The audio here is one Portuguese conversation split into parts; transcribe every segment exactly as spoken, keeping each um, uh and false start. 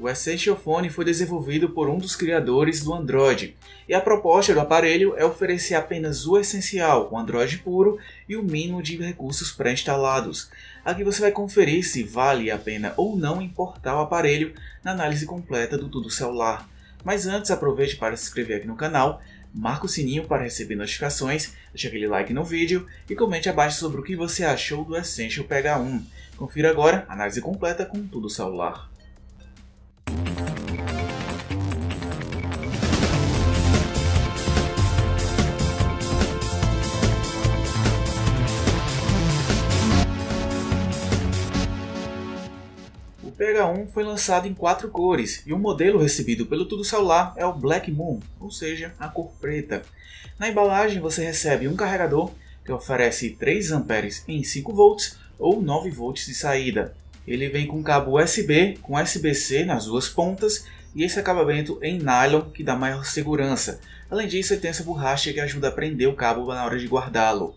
O Essential Phone foi desenvolvido por um dos criadores do Android, e a proposta do aparelho é oferecer apenas o essencial, o Android puro e o mínimo de recursos pré-instalados. Aqui você vai conferir se vale a pena ou não importar o aparelho na análise completa do TudoCelular. Mas antes, aproveite para se inscrever aqui no canal, marca o sininho para receber notificações, deixa aquele like no vídeo e comente abaixo sobre o que você achou do Essential P H um. Confira agora a análise completa com TudoCelular. O P H um foi lançado em quatro cores e o modelo recebido pelo TudoCelular é o Black Moon, ou seja, a cor preta. Na embalagem você recebe um carregador que oferece três amperes em cinco volts ou nove volts de saída. Ele vem com cabo U S B, com U S B C nas duas pontas e esse acabamento em nylon que dá maior segurança. Além disso, ele tem essa borracha que ajuda a prender o cabo na hora de guardá-lo.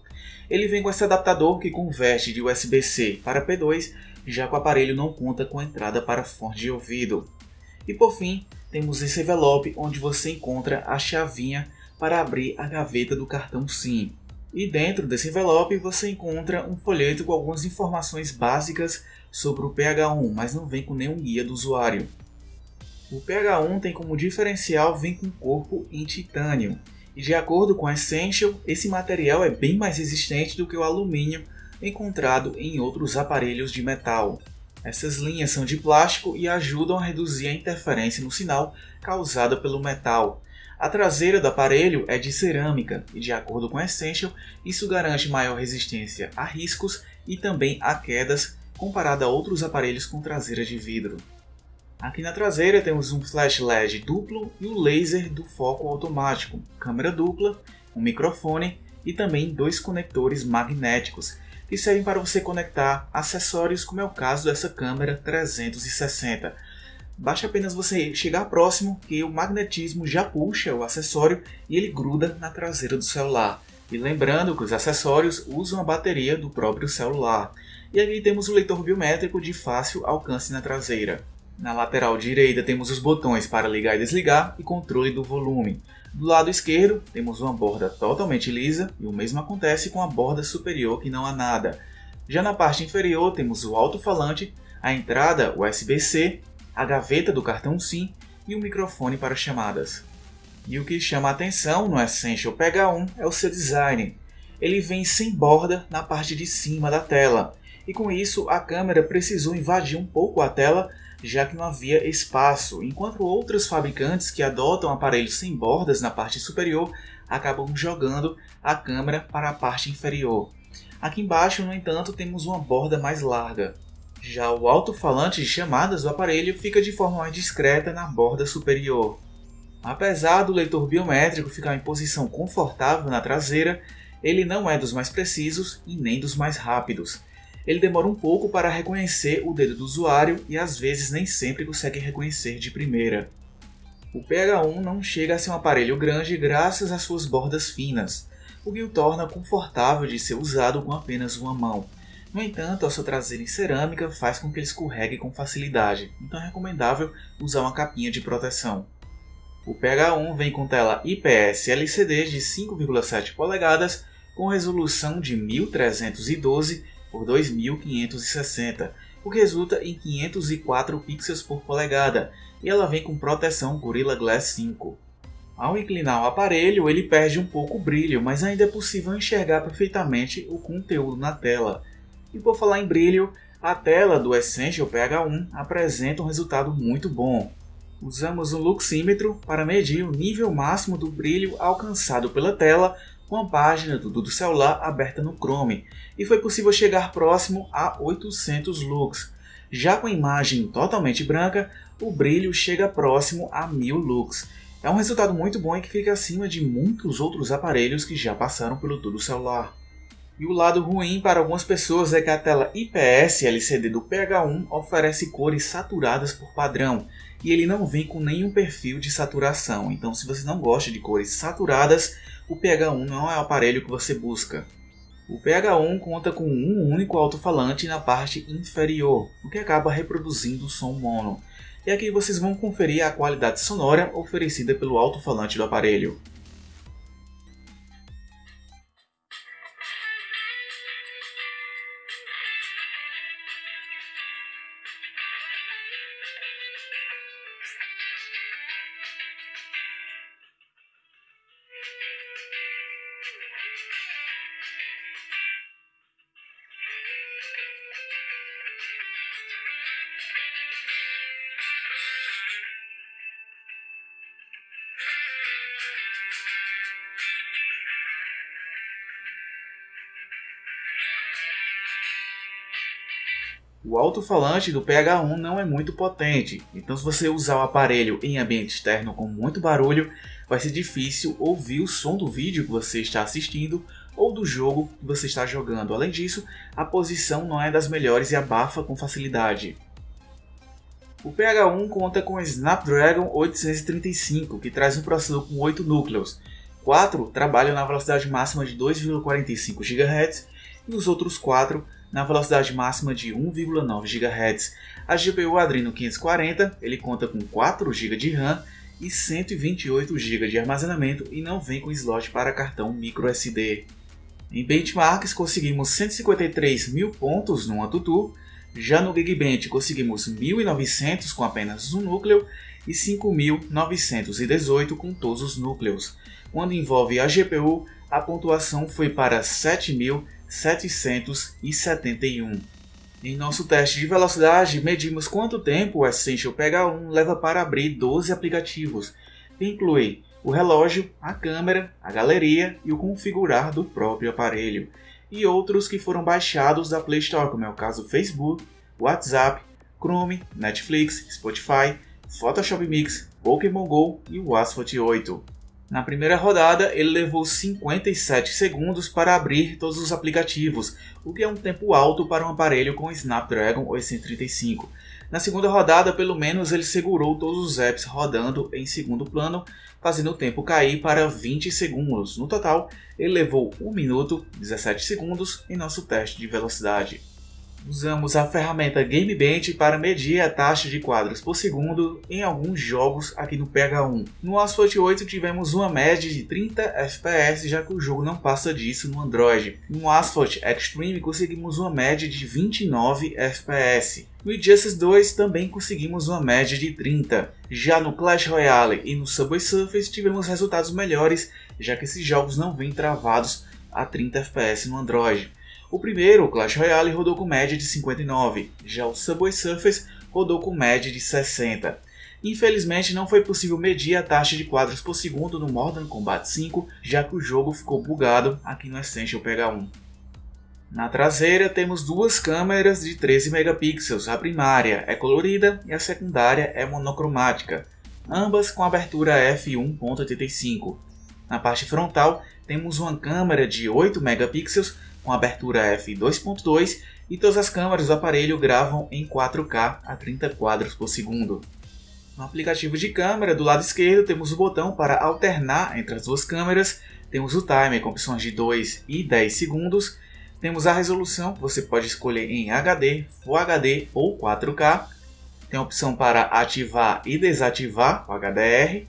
Ele vem com esse adaptador que converte de U S B C para P dois, já que o aparelho não conta com entrada para fone de ouvido. E por fim, temos esse envelope onde você encontra a chavinha para abrir a gaveta do cartão SIM. E dentro desse envelope você encontra um folheto com algumas informações básicas sobre o P H um, mas não vem com nenhum guia do usuário. O P H um tem como diferencial vir com corpo em titânio. E de acordo com a Essential, esse material é bem mais resistente do que o alumínio encontrado em outros aparelhos de metal. Essas linhas são de plástico e ajudam a reduzir a interferência no sinal causada pelo metal. A traseira do aparelho é de cerâmica e, de acordo com a Essential, isso garante maior resistência a riscos e também a quedas comparado a outros aparelhos com traseira de vidro. Aqui na traseira temos um flash L E D duplo e o laser do foco automático, câmera dupla, um microfone e também dois conectores magnéticos, que servem para você conectar acessórios, como é o caso dessa câmera trezentos e sessenta. Basta apenas você chegar próximo que o magnetismo já puxa o acessório e ele gruda na traseira do celular. E lembrando que os acessórios usam a bateria do próprio celular. E aqui temos o leitor biométrico de fácil alcance na traseira. Na lateral direita temos os botões para ligar e desligar e controle do volume. Do lado esquerdo temos uma borda totalmente lisa e o mesmo acontece com a borda superior que não há nada. Já na parte inferior temos o alto-falante, a entrada U S B C, a gaveta do cartão SIM e o microfone para chamadas. E o que chama a atenção no Essential P H um é o seu design. Ele vem sem borda na parte de cima da tela e com isso a câmera precisou invadir um pouco a tela, já que não havia espaço, enquanto outros fabricantes que adotam aparelhos sem bordas na parte superior acabam jogando a câmera para a parte inferior. Aqui embaixo, no entanto, temos uma borda mais larga. Já o alto-falante de chamadas do aparelho fica de forma mais discreta na borda superior. Apesar do leitor biométrico ficar em posição confortável na traseira, ele não é dos mais precisos e nem dos mais rápidos. Ele demora um pouco para reconhecer o dedo do usuário e às vezes nem sempre consegue reconhecer de primeira. O P H um não chega a ser um aparelho grande graças às suas bordas finas, o que o torna confortável de ser usado com apenas uma mão. No entanto, a sua traseira em cerâmica faz com que ele escorregue com facilidade, então é recomendável usar uma capinha de proteção. O P H um vem com tela I P S L C D de cinco vírgula sete polegadas com resolução de mil trezentos e doze por dois mil quinhentos e sessenta, o que resulta em quinhentos e quatro pixels por polegada, e ela vem com proteção Gorilla Glass cinco. Ao inclinar o aparelho, ele perde um pouco o brilho, mas ainda é possível enxergar perfeitamente o conteúdo na tela. E por falar em brilho, a tela do Essential P H um apresenta um resultado muito bom. Usamos um luxímetro para medir o nível máximo do brilho alcançado pela tela, com a página do TudoCelular aberta no Chrome, e foi possível chegar próximo a oitocentos lux. Já com a imagem totalmente branca, o brilho chega próximo a mil lux. É um resultado muito bom e que fica acima de muitos outros aparelhos que já passaram pelo TudoCelular. E o lado ruim para algumas pessoas é que a tela I P S L C D do P H um oferece cores saturadas por padrão, e ele não vem com nenhum perfil de saturação, então se você não gosta de cores saturadas, o P H um não é o aparelho que você busca. O P H um conta com um único alto-falante na parte inferior, o que acaba reproduzindo o som mono. e aqui vocês vão conferir a qualidade sonora oferecida pelo alto-falante do aparelho. O alto-falante do P H um não é muito potente, então se você usar o aparelho em ambiente externo com muito barulho, vai ser difícil ouvir o som do vídeo que você está assistindo ou do jogo que você está jogando. Além disso, a posição não é das melhores e abafa com facilidade. O P H um conta com o Snapdragon oitocentos e trinta e cinco, que traz um processador com oito núcleos. quatro trabalham na velocidade máxima de dois vírgula quarenta e cinco gigahertz e os outros quatro na velocidade máxima de um vírgula nove gigahertz. A G P U Adreno quinhentos e quarenta, ele conta com quatro gigabytes de RAM e cento e vinte e oito gigabytes de armazenamento e não vem com slot para cartão microSD. Em benchmarks conseguimos cento e cinquenta e três mil pontos no AnTuTu, já no Geekbench conseguimos mil e novecentos com apenas um núcleo e cinco mil novecentos e dezoito com todos os núcleos. Quando envolve a G P U, a pontuação foi para sete mil setecentos e setenta e um. Em nosso teste de velocidade, medimos quanto tempo o Essential P H um leva para abrir doze aplicativos, que inclui o relógio, a câmera, a galeria e o configurar do próprio aparelho, e outros que foram baixados da Play Store, como é o caso do Facebook, WhatsApp, Chrome, Netflix, Spotify, Photoshop Mix, Pokémon Go e o Asphalt oito. Na primeira rodada, ele levou cinquenta e sete segundos para abrir todos os aplicativos, o que é um tempo alto para um aparelho com Snapdragon oitocentos e trinta e cinco. Na segunda rodada, pelo menos, ele segurou todos os apps rodando em segundo plano, fazendo o tempo cair para vinte segundos. No total, ele levou um minuto, dezessete segundos em nosso teste de velocidade. Usamos a ferramenta GameBench para medir a taxa de quadros por segundo em alguns jogos aqui no P H um. No Asphalt oito tivemos uma média de trinta F P S, já que o jogo não passa disso no Android. No Asphalt Extreme conseguimos uma média de vinte e nove F P S. No Injustice dois também conseguimos uma média de trinta. Já no Clash Royale e no Subway Surfers tivemos resultados melhores, já que esses jogos não vêm travados a trinta F P S no Android. O primeiro, o Clash Royale, rodou com média de cinquenta e nove, já o Subway Surfers rodou com média de sessenta. Infelizmente não foi possível medir a taxa de quadros por segundo no Modern Combat cinco, já que o jogo ficou bugado aqui no Essential P H um. Na traseira temos duas câmeras de treze megapixels, a primária é colorida e a secundária é monocromática, ambas com abertura f um ponto oitenta e cinco. Na parte frontal temos uma câmera de oito megapixels, com abertura f dois ponto dois e todas as câmeras do aparelho gravam em quatro K a trinta quadros por segundo. No aplicativo de câmera, do lado esquerdo temos o botão para alternar entre as duas câmeras, temos o timer com opções de dois e dez segundos, temos a resolução que você pode escolher em H D, Full H D ou quatro K, tem a opção para ativar e desativar o H D R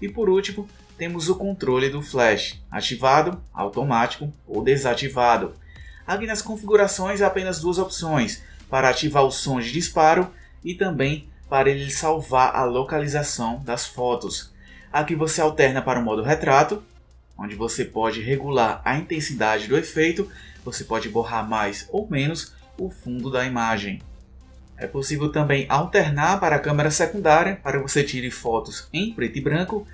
e, por último, temos o controle do flash, ativado, automático ou desativado. Aqui nas configurações há apenas duas opções, para ativar o som de disparo e também para ele salvar a localização das fotos. Aqui você alterna para o modo retrato, onde você pode regular a intensidade do efeito, você pode borrar mais ou menos o fundo da imagem. É possível também alternar para a câmera secundária, para que você tire fotos em preto e branco.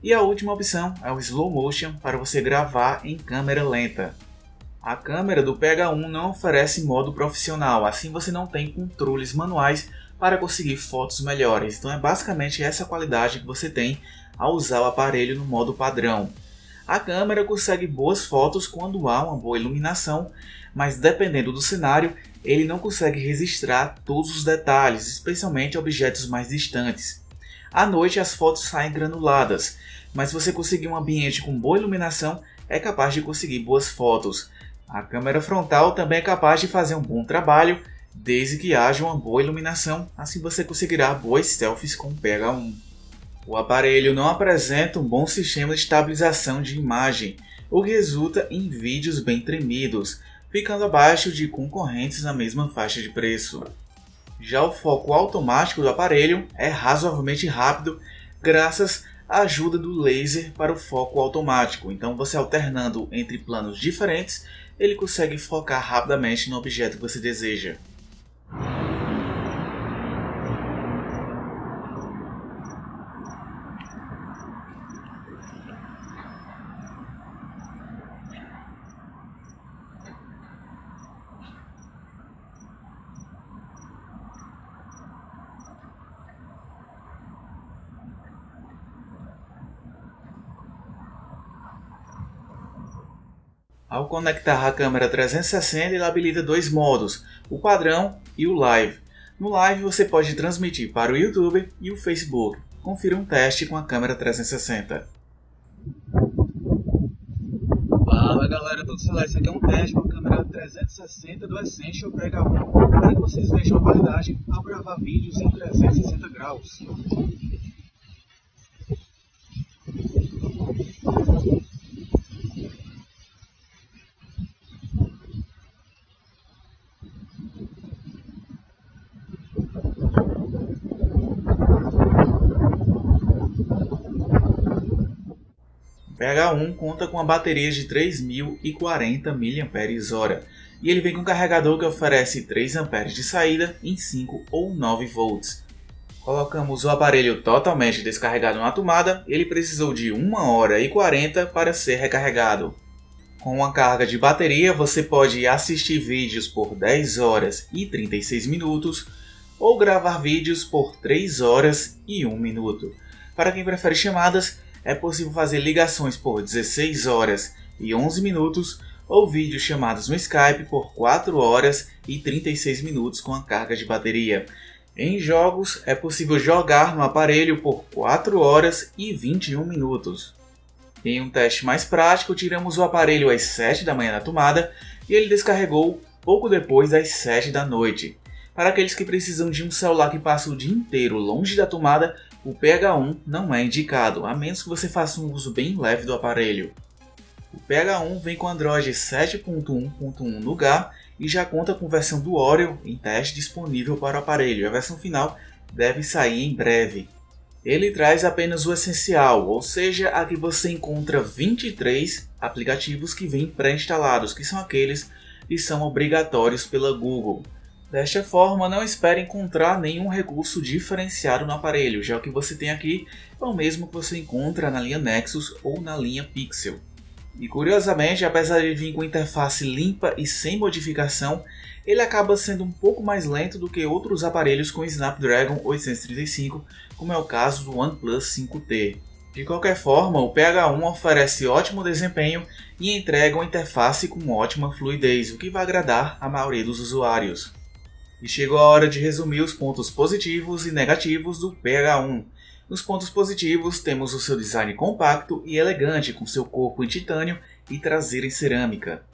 E a última opção é o Slow Motion, para você gravar em câmera lenta. A câmera do P H um não oferece modo profissional, assim você não tem controles manuais para conseguir fotos melhores. Então é basicamente essa qualidade que você tem ao usar o aparelho no modo padrão. A câmera consegue boas fotos quando há uma boa iluminação, mas dependendo do cenário, ele não consegue registrar todos os detalhes, especialmente objetos mais distantes. À noite as fotos saem granuladas, mas se você conseguir um ambiente com boa iluminação, é capaz de conseguir boas fotos. A câmera frontal também é capaz de fazer um bom trabalho desde que haja uma boa iluminação, assim você conseguirá boas selfies com o P H um. O aparelho não apresenta um bom sistema de estabilização de imagem, o que resulta em vídeos bem tremidos, ficando abaixo de concorrentes na mesma faixa de preço. Já o foco automático do aparelho é razoavelmente rápido, graças à ajuda do laser para o foco automático, então você alternando entre planos diferentes, ele consegue focar rapidamente no objeto que você deseja. Ao conectar a câmera trezentos e sessenta, ele habilita dois modos, o padrão e o live. No live você pode transmitir para o YouTube e o Facebook. Confira um teste com a câmera trezentos e sessenta. Fala galera, tudo celular, isso aqui é um teste com a câmera trezentos e sessenta do Essential P H um, para que vocês vejam a qualidade ao gravar vídeos em trezentos e sessenta graus. O P H um conta com uma bateria de três mil e quarenta miliampères-hora e ele vem com um carregador que oferece três amperes de saída em cinco ou nove volts. Colocamos o aparelho totalmente descarregado na tomada, ele precisou de uma hora e quarenta para ser recarregado. Com uma carga de bateria você pode assistir vídeos por dez horas e trinta e seis minutos ou gravar vídeos por três horas e um minuto. Para quem prefere chamadas, é possível fazer ligações por dezesseis horas e onze minutos ou vídeos chamados no Skype por quatro horas e trinta e seis minutos com a carga de bateria. Em jogos, é possível jogar no aparelho por quatro horas e vinte e um minutos. Em um teste mais prático, tiramos o aparelho às sete da manhã da tomada e ele descarregou pouco depois das sete da noite. Para aqueles que precisam de um celular que passa o dia inteiro longe da tomada, o P H um não é indicado, a menos que você faça um uso bem leve do aparelho. O P H um vem com Android sete ponto um ponto um Nougat e já conta com versão do Oreo em teste disponível para o aparelho. A versão final deve sair em breve. Ele traz apenas o essencial, ou seja, aqui você encontra vinte e três aplicativos que vêm pré-instalados, que são aqueles que são obrigatórios pela Google. Desta forma, não espere encontrar nenhum recurso diferenciado no aparelho, já o que você tem aqui é o mesmo que você encontra na linha Nexus ou na linha Pixel. E curiosamente, apesar de vir com interface limpa e sem modificação, ele acaba sendo um pouco mais lento do que outros aparelhos com Snapdragon oitocentos e trinta e cinco, como é o caso do OnePlus cinco T. De qualquer forma, o P H um oferece ótimo desempenho e entrega uma interface com ótima fluidez, o que vai agradar a maioria dos usuários. E chegou a hora de resumir os pontos positivos e negativos do P H um. Nos pontos positivos temos o seu design compacto e elegante, com seu corpo em titânio e traseira em cerâmica.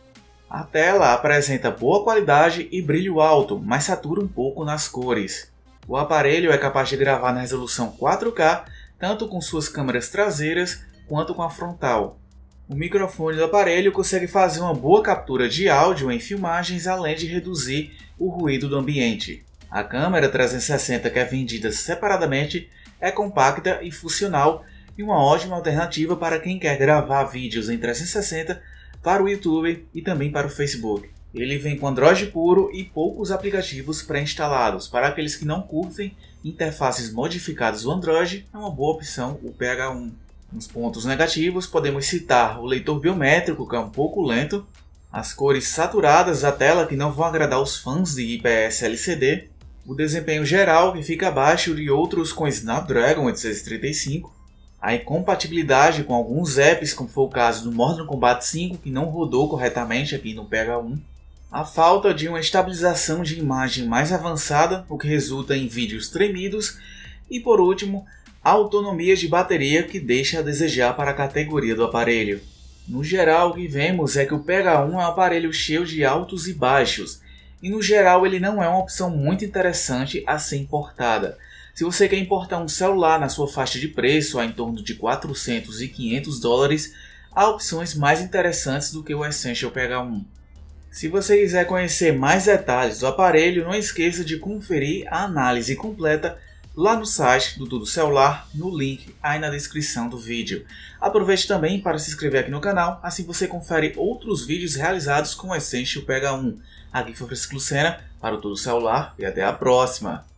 A tela apresenta boa qualidade e brilho alto, mas satura um pouco nas cores. O aparelho é capaz de gravar na resolução quatro K, tanto com suas câmeras traseiras quanto com a frontal. O microfone do aparelho consegue fazer uma boa captura de áudio em filmagens, além de reduzir o ruído do ambiente. A câmera trezentos e sessenta, que é vendida separadamente, é compacta e funcional e uma ótima alternativa para quem quer gravar vídeos em trezentos e sessenta para o YouTube e também para o Facebook. Ele vem com Android puro e poucos aplicativos pré-instalados. Para aqueles que não curtem interfaces modificadas do Android, é uma boa opção o P H um. Nos pontos negativos podemos citar o leitor biométrico, que é um pouco lento, as cores saturadas da tela, que não vão agradar os fãs de I P S L C D, o desempenho geral, que fica abaixo de outros com Snapdragon oitocentos e trinta e cinco, a incompatibilidade com alguns apps, como foi o caso do Modern Combat cinco, que não rodou corretamente aqui no P H um, a falta de uma estabilização de imagem mais avançada, o que resulta em vídeos tremidos, e por último, a autonomia de bateria, que deixa a desejar para a categoria do aparelho. No geral, o que vemos é que o P H um é um aparelho cheio de altos e baixos, e no geral ele não é uma opção muito interessante a ser importada. Se você quer importar um celular na sua faixa de preço, a em torno de quatrocentos e quinhentos dólares, há opções mais interessantes do que o Essential P H um. Se você quiser conhecer mais detalhes do aparelho, não esqueça de conferir a análise completa lá no site do TudoCelular, no link aí na descrição do vídeo. Aproveite também para se inscrever aqui no canal, assim você confere outros vídeos realizados com o Essential P H um. Aqui foi Francisco Lucena para o TudoCelular e até a próxima!